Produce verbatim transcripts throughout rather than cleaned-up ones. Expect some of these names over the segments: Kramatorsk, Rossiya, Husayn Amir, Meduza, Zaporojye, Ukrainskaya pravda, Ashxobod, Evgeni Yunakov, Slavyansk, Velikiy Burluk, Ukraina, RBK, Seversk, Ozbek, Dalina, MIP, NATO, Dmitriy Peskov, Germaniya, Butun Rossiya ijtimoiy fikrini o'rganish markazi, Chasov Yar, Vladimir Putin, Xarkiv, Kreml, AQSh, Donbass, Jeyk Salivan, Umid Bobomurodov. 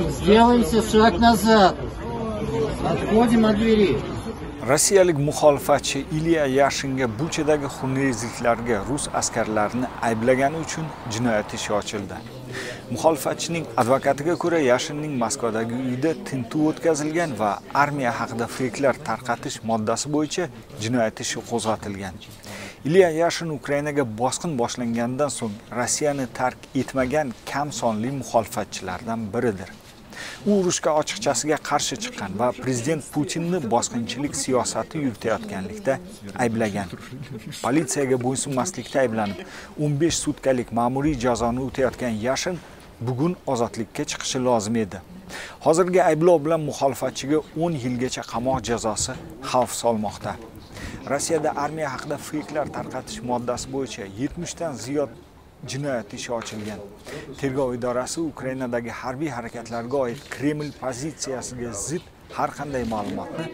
Сделаемся шаг назад. Отходим от двери. Rossiyalik muxolifatchi Ilya Yashinga Buchadagi xunrezliklarga rus askarlarini ayblagani uchun jinoyat ishi ochildi. Muxolifatchining advokatiga ko'ra, Yashinning Moskvadagi uyida tintuv o'tkazilgan va armiya haqida faktlar tarqatish moddasi bo'yicha jinoyat ishi qo'zg'atilgan. Ilya Yashin Ukrainaga bosqin boshlangandan so'ng Rossiyani tark etmagan kam sonli muxolifatchilardan biridir. U urushga ochiqchasiga qarshi chiqqan va prezident Putinni bosqinchilik siyosati yuritayotganlikda ayblagan. Politsiyaga bo'ysunmaslikda ayblanib, o'n besh sutkalik ma'muriy jazoni o'tayotgan Yashin bugun ozodlikka chiqishi lozim edi. Hozirgi ayblov bilan muxolifatchiga o'n yilgacha qamoq jazosi xavf solmoqda. Rossiyada armiya haqida faktlar tarqatish moddasi bo'yicha yetmish dan ziyod jinoyat ishi ochilgan. Tergov idorasi Ukrainadagi harbiy harakatlarga oid Kreml pozitsiyasiga zid har qanday ma'lumotni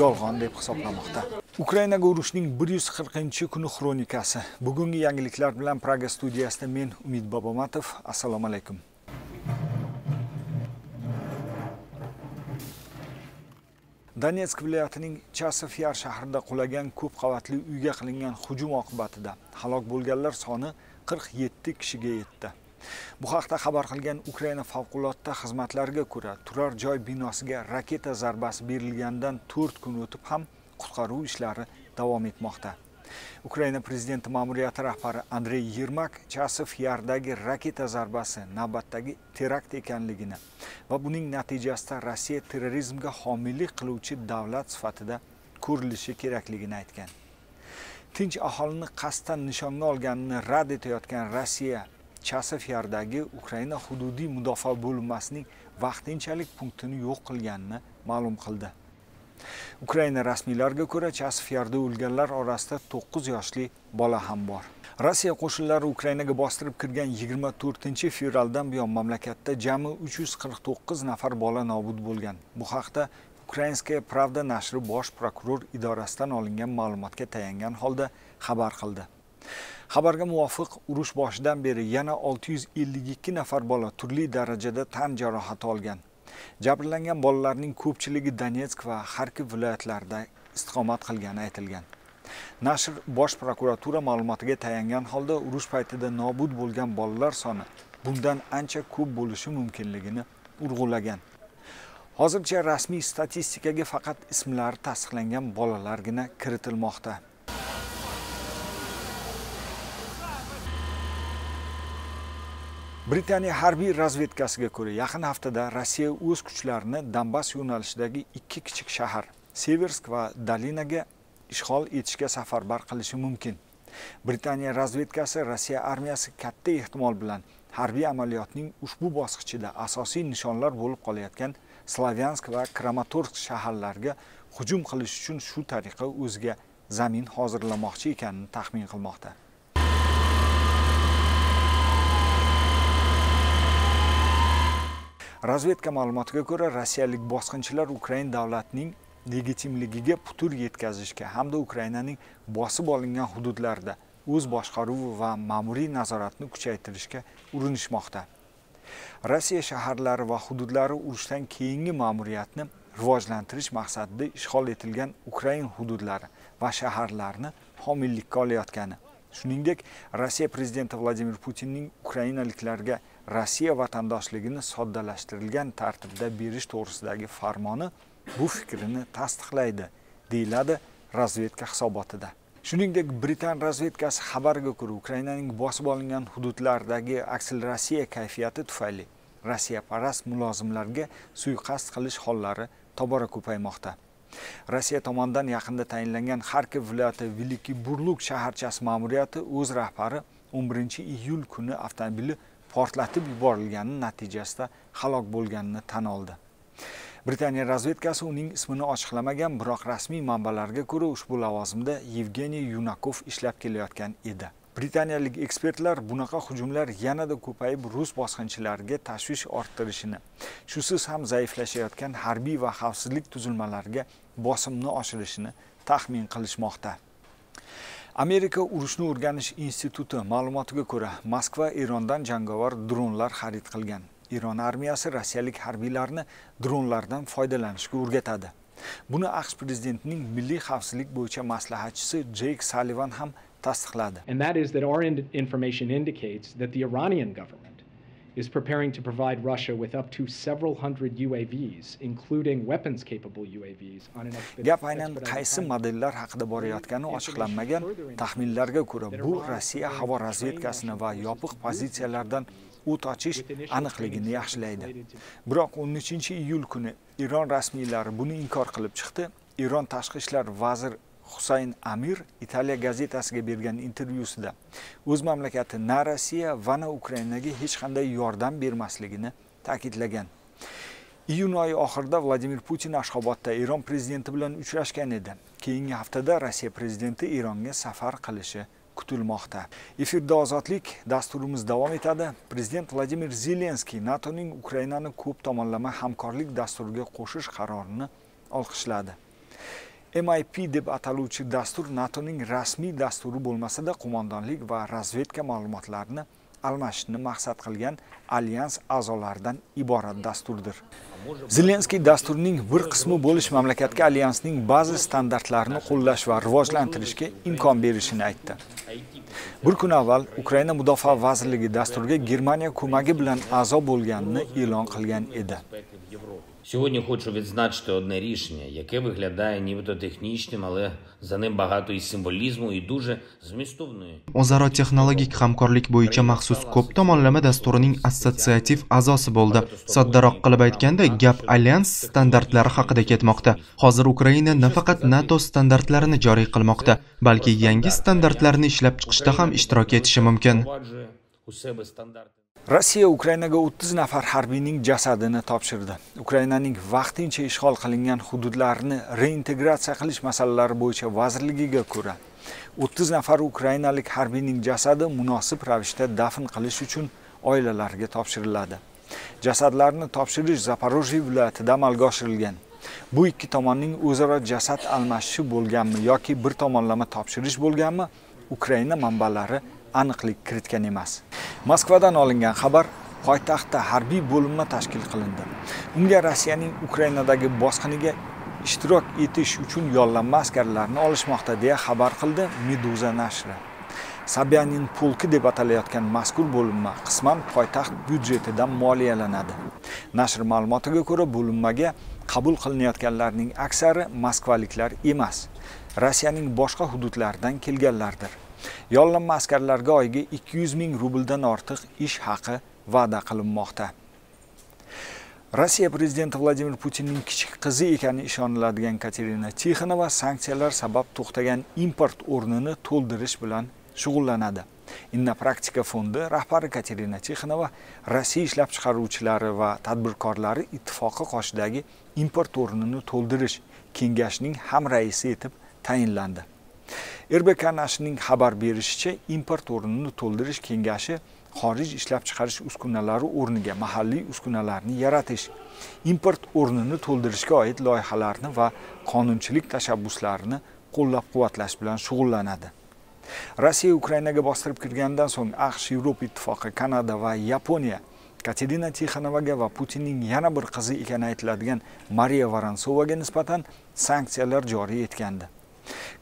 yolg'on deb hisoblamoqda. Ukrainaga urushning bir yuz qirqinchi kuni xronikasi. Bugungi yangiliklar bilan Praga studiyasida men Umid Bobomurodov. Assalomu alaykum. Donetsk viloyatining Chasov Yar shahrida qulagan ko'p qavatli uyga qilingan hujum oqibatida halok bo'lganlar soni qirq yetti kishiga yetdi. Bu haqda xabar qilgan Ukraina favqulodda xizmatlariga ko'ra, turar joy binosiga raketa zarbasi berilgandan to'rt kun o'tib ham qutqaruv ishlari davom etmoqda. Ukraina prezidenti ma'muriyati rahbari Andrey Yermak Chasov Yardagi raketa zarbasi navbatdagi terakt ekanligini va buning natijasida Rossiya terrorizmga homiylik qiluvchi davlat sifatida ko'rilishi kerakligini aytgan. Tinch aholini qasddan nishonga olganini rad etayotgan Rossiya Chasov Yardagi Ukraina hududiy mudofaa bo'linmasining vaqtinchalik punktini yo'q qilganini ma'lum qildi. Ukraina rasmiylariga ko'ra, Chasov Yarda o'lganlar orasida to'qqiz yoshli bola ham bor. Rossiya qo'shinlari Ukrainaga bostirib kirgan yigirma to'rtinchi fevraldan buyon mamlakatda jami uch yuz qirq to'qqiz nafar bola nobud bo'lgan. Bu haqda Ukrainskaya pravda nashri bosh prokuror idorasidan olingan ma'lumotga tayangan holda xabar qildi. Xabarga muvofiq, urush boshidan beri yana olti yuz ellik ikki nafar bola turli darajada tan jarohati olgan. Jabrlangan bolalarning ko'pchiligi Donetsk va Xarkiv viloyatlarida istiqomat qilgani aytilgan. Nashr bosh prokuratura ma'lumotiga tayangan holda urush paytida nobud bo'lgan bolalar soni bundan ancha ko'p bo'lishi mumkinligini urg'ulagan. Hozircha rasmiy statistikaga faqat ismlari tasdiqlangan bolalargina kiritilmoqda. Britaniya harbiy razvedkasiga ko'ra, yaqin haftada Rossiya o'z kuchlarini Donbass yo'nalishidagi ikki kichik shahar, Seversk va Dalinaga ishg'ol etishga safarbar qilishi mumkin. Britaniya razvedkasi Rossiya armiyasi katta ehtimol bilan harbiy amaliyotning ushbu bosqichida asosiy nishonlar bo'lib qolayotgan Slavyansk va Kramatorsk shaharlariga hujum qilish uchun shu tariqa o'ziga zamin hozirlamoqchi ekanini taxmin qilmoqda. Razvedka ma'lumotiga ko'ra, rossiyalik bosqinchilar Ukraina davlatining legitimligiga putur yetkazishga hamda Ukrainaning bosib olingan hududlarida o'z boshqaruvi va ma'muriy nazoratni kuchaytirishga urinishmoqda. Rossiya shaharlari va hududlari urushdan keyingi ma'muriyatni rivojlantirish maqsadida ishg'ol etilgan Ukrain hududlari va shaharlarini homiylikka olayotgani. Shuningdek, Rossiya prezidenti Vladimir Putinning ukrainaliklarga Rossiya vatandoshligini soddalashtirilgan tartibda berish to'g'risidagi farmoni bu fikrini tasdiqlaydi, deyiladi razvedka hisobotida. Shuningdek, Britan razvedkasi xabariga ko'ra, Ukrainaning bosib olingan hududlardagi aksilrossiya kayfiyati tufayli Rossiyaparast mulozimlarga suiqasd qilish hollari tobora ko'paymoqda. Rossiya tomonidan yaqinda tayinlangan Xarkiv viloyati Velikiy Burluk shaharchasi ma'muriyati o'z rahbari o'n birinchi iyul kuni avtomobili portlatib yuborilgani natijasida halok bo'lganini tan oldi. Britaniya razvedkasi uning ismini ochiqlamagan, biroq rasmiy manbalarga ko'ra ushbu lavozimda Evgeni Yunakov ishlab kelayotgan edi. Britaniyalik ekspertlar bunaqa hujumlar yanada ko'payib, rus bosqinchilariga tashvish orttirishini, shusiz ham zaiflashayotgan harbiy va xavfsizlik tuzilmalariga bosimni oshirishini taxmin qilishmoqda. Amerika urushni o'rganish instituti ma'lumotiga ko'ra, Moskva Erondan jangovar dronlar xarid qilgan. Eron armiyasi rossiyalik harbiylarni dronlardan foydalanishga o'rgatadi. Buni AQSh prezidentining milliy xavfsizlik bo'yicha maslahatchisi Jeyk Salivan ham tasdiqladi. And that is that our information indicates that the Iranian government is preparing to provide Russia with up to several hundred U A Vs, including weapons-capable U A Vs. Gap aynan qaysi modellar haqida borayotgani ochiqlanmagan. Taxminlarga ko'ra, bu Rossiya havo razvedkasini va yopiq pozitsiyalardan o't ochish aniqligini yaxshilaydi. Biroq o'n uchinchi iyul kuni Eron rasmiylari buni inkor qilib chiqdi. Eron tashqi ishlar vaziri Husayn Amir Italiya gazetasiga bergan intervyusida o'z mamlakati na Rossiya va na Ukrainaga hech qanday yordam bermasligini ta'kidlagan. Iyun oyi oxirida Vladimir Putin Ashxobodda Eron prezidenti bilan uchrashgan edi. Keyingi haftada Rossiya prezidenti Eronga safar qilishi kutilmoqda. Efirda ozodlik dasturimiz davom etadi. Prezident Vladimir Zelenskiy NATOning Ukrainani ko'p tomonlama hamkorlik dasturiga qo'shish qarorini olqishladi. M I P deb ataluvchi dastur NATOning rasmiy dasturi bo'lmasa-da, qo'mondonlik va razvedka ma'lumotlarini almashishni maqsad qilgan alyans a'zolaridan iborat dasturdir. Zelenskiy dasturning bir qismi bo'lish mamlakatga alyansning ba'zi standartlarini qo'llash va rivojlantirishga imkon berishini aytdi. Bir kun avval Ukraina mudofaa vazirligi dasturga Germaniya ko'magi bilan a'zo bo'lganini e'lon qilgan edi. Сьогодні хочу відзначити одне рішення, яке виглядає нібито технічним, але за ним багато і символізму і дуже змістовної. O'zaro texnologik hamkorlik bo'yicha maxsus ko'p tomonlama dasturining assotsiativ a'zosi bo'ldi. Soddaroq qilib aytganda, gap alyans standartlari haqida ketmoqda. Hozir Ukraina nafaqat NATO standartlarini joriy qilmoqda, balki yangi standartlarni ishlab chiqishda ham ishtirok etishi mumkin. Rossiya Ukrainaga o'ttiz nafar harbiyning jasadini topshirdi. Ukrainaning vaqtincha ishg'ol qilingan hududlarini reintegratsiya qilish masalalari bo'yicha vazirligiga ko'ra, o'ttiz nafar ukrainalik harbiyning jasadi munosib ravishda dafn qilish uchun oilalariga topshiriladi. Jasadlarni topshirish Zaporojye viloyatida amalga oshirilgan. Bu ikki tomonning o'zaro jasad almashishi bo'lganmi yoki bir tomonlama topshirish bo'lganmi, Ukraina manbalari aniqlik kiritgan emas. Moskvadan olingan xabar poytaxtda harbiy bo'linma tashkil qilindi. Unga Rossiyaning Ukrainadagi bosqiniga ishtirok etish uchun yollanma askarlarni olishmoqda deya xabar qildi Meduza nashri. Sabyanin polki deb atalayotgan mazkur bo'linma qisman poytaxt byudjetidan moliyalanadi. Nashr ma'lumotiga ko'ra, bo'linmaga qabul qilinayotganlarning aksari moskvaliklar emas, Rossiyaning boshqa hududlaridan kelganlardir. Yollanma askarlarga oyiga ikki yuz ming rubldan ortiq ish haqi va'da qilinmoqda. Rossiya prezidenti Vladimir Putinning kichik qizi ekani ishoniladigan Katerina Tikhonova sanksiyalar sabab to'xtagan import o'rnini to'ldirish bilan shug'ullanadi. Inna Praktika fondi rahbari Katerina Tikhonova Rossiya ishlab chiqaruvchilari va tadbirkorlari ittifoqi qoshidagi import o'rnini to'ldirish kengashining ham raisi etib tayinlandi. R B K nashrining xabar berishicha, import o'rnini to'ldirish kengashi xorij ishlab chiqarish uskunalari o'rniga mahalliy uskunalarni yaratish, import o'rnini to'ldirishga oid loyihalarni va qonunchilik tashabbuslarini qo'llab-quvvatlash bilan shug'ullanadi. Rossiya Ukrainaga bostirib kirgandan so'ng AQSh, Yevropa ittifoqi, Kanada va Yaponiya Katerina Tikhonovaga va Putinning yana bir qizi ekani aytiladigan Maria Vorantsovaga nisbatan sanksiyalar joriy etgandi.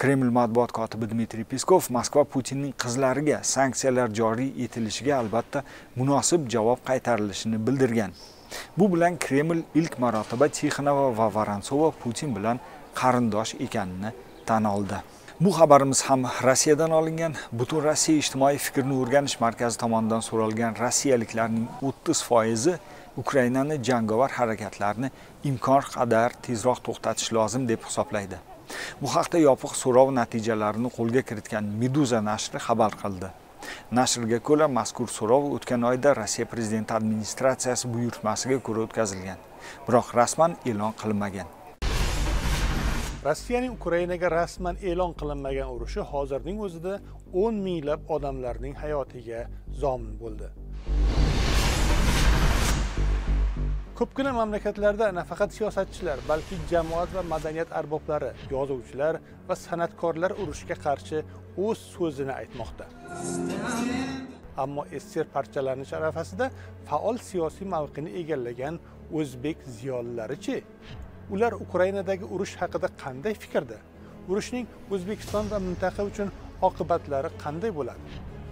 Kreml matbuot kotibi Dmitriy Peskov Moskva Putinning qizlariga sanksiyalar joriy etilishiga albatta munosib javob qaytarilishini bildirgan. Bu bilan Kreml ilk marotaba Tikhonova va Vorontsova Putin bilan qarindosh ekanini tan oldi. Bu xabarimiz ham Rossiyadan olingan. Butun Rossiya ijtimoiy fikrini o'rganish markazi tomonidan so'ralgan rossiyaliklarning o'ttiz foizi Ukrainani jangovar harakatlarini imkon qadar tezroq to'xtatish lozim deb hisoblaydi. Bu haqda yopiq so'rov natijalarini qo'lga kiritgan Meduza nashri xabar qildi. Nashrga ko'ra, mazkur so'rov o'tgan oyda Rossiya prezidenti administratsiyasi buyurtmasiga ko'ra o'tkazilgan, biroq rasman e'lon qilinmagan. Rossiyaning Ukrainaga rasman e'lon qilinmagan urushi hozirning o'zida o'n minglab odamlarning hayotiga zomin bo'ldi. Ko'pgina mamlakatlarda nafaqat siyosatchilar, balki jamoat va madaniyat arboblari, yozuvchilar va san'atkorlar urushga qarshi o'z so'zini aytmoqda. ammo S S R parchalanish arafasida faol siyosiy mavqini egallagan o'zbek ziyolilarichi? Ular Ukrainadagi urush haqida qanday fikrda? Urushning O'zbekiston va mintaqa uchun oqibatlari qanday bo'ladi?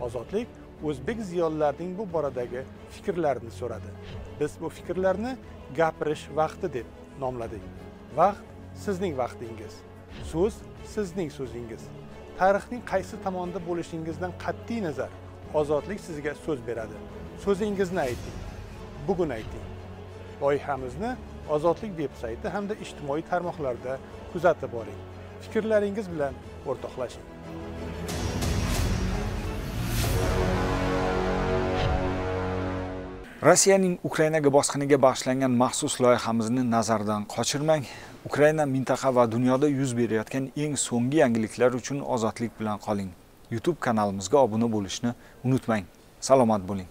Ozodlik o'zbek ziyolilarining bu boradagi fikrlarini so'radi. Biz bu fikrlarni gapirish vaqti deb nomladik. Vaqt sizning vaqtingiz. So'z sizning so'zingiz. Tarixning qaysi tomonida bo'lishingizdan qat'iy nazar, ozodlik sizga so'z beradi. So'zingizni ayting. Bugun ayting. Loyihamizni Ozodlik veb-sayti hamda ijtimoiy tarmoqlarda kuzatib boring. Fikrlaringiz bilan o'rtoqlashing. Rossiyaning Ukrainaga bosqiniga bag'ishlangan maxsus loyihamizni nazardan qochirmang. Ukraina mintaqa va dunyoda yuz berayotgan eng so'nggi yangiliklar uchun ozodlik bilan qoling. YouTube kanalimizga obuna bo'lishni unutmang. Salomat bo'ling.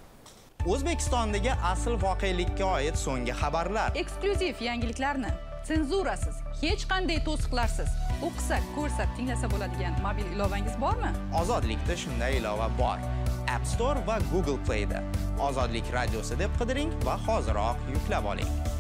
O'zbekistondagi asl voqelikka oid so'nggi xabarlar, eksklyuziv yangiliklarni senzurasiz, hech qanday to'siqlarsiz o'qisa, ko'rsa, tinglasa bo'ladigan mobil ilovangiz bormi? Ozodlikda shunday ilova bor. App Store va Google Play'da Ozodlik radiosi deb qidiring va hoziroq yuklab oling.